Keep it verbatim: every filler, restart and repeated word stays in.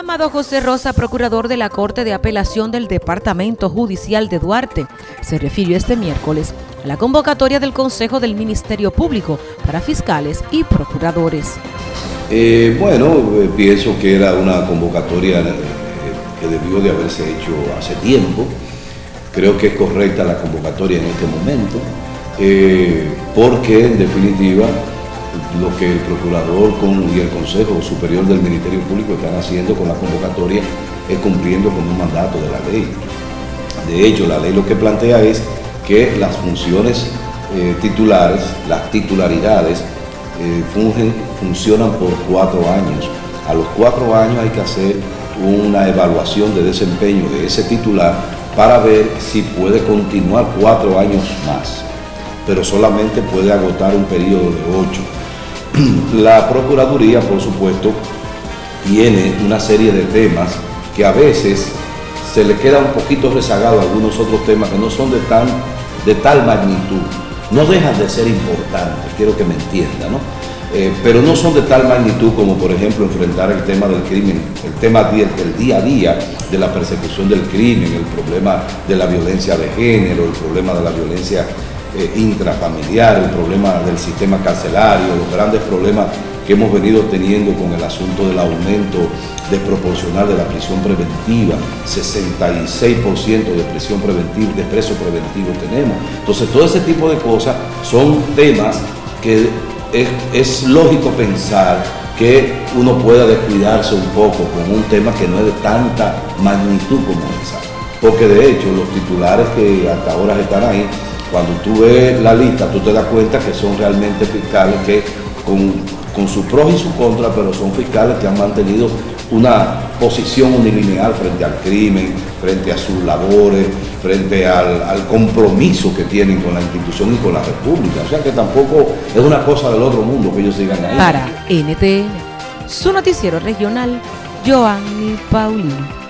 Amado José Rosa, procurador de la Corte de Apelación del Departamento Judicial de Duarte, se refirió este miércoles a la convocatoria del Consejo del Ministerio Público para fiscales y procuradores. Eh, bueno, eh, pienso que era una convocatoria eh, que debió de haberse hecho hace tiempo. Creo que es correcta la convocatoria en este momento, eh, porque en definitiva lo que el Procurador con, y el Consejo Superior del Ministerio Público están haciendo con la convocatoria es cumpliendo con un mandato de la ley. De hecho, la ley lo que plantea es que las funciones eh, titulares, las titularidades, eh, fungen, funcionan por cuatro años. A los cuatro años hay que hacer una evaluación de desempeño de ese titular para ver si puede continuar cuatro años más, pero solamente puede agotar un periodo de ocho. La Procuraduría, por supuesto, tiene una serie de temas que a veces se le queda un poquito rezagado a algunos otros temas que no son de, tan, de tal magnitud. No dejan de ser importantes, quiero que me entienda, ¿no? Eh, pero no son de tal magnitud como, por ejemplo, enfrentar el tema del crimen, el tema del, del día a día, de la persecución del crimen, el problema de la violencia de género, el problema de la violencia Eh, intrafamiliar, el problema del sistema carcelario, los grandes problemas que hemos venido teniendo con el asunto del aumento desproporcional de la prisión preventiva, sesenta y seis por ciento de prisión preventiva, de presos preventivos tenemos. Entonces, todo ese tipo de cosas son temas que es, es lógico pensar que uno pueda descuidarse un poco con un tema que no es de tanta magnitud como esa, porque de hecho los titulares que hasta ahora están ahí, cuando tú ves la lista, tú te das cuenta que son realmente fiscales que con, con sus pros y sus contras, pero son fiscales que han mantenido una posición unilineal frente al crimen, frente a sus labores, frente al, al compromiso que tienen con la institución y con la república. O sea que tampoco es una cosa del otro mundo que ellos sigan ahí. Para N T N, su noticiero regional, Joanny Paulino.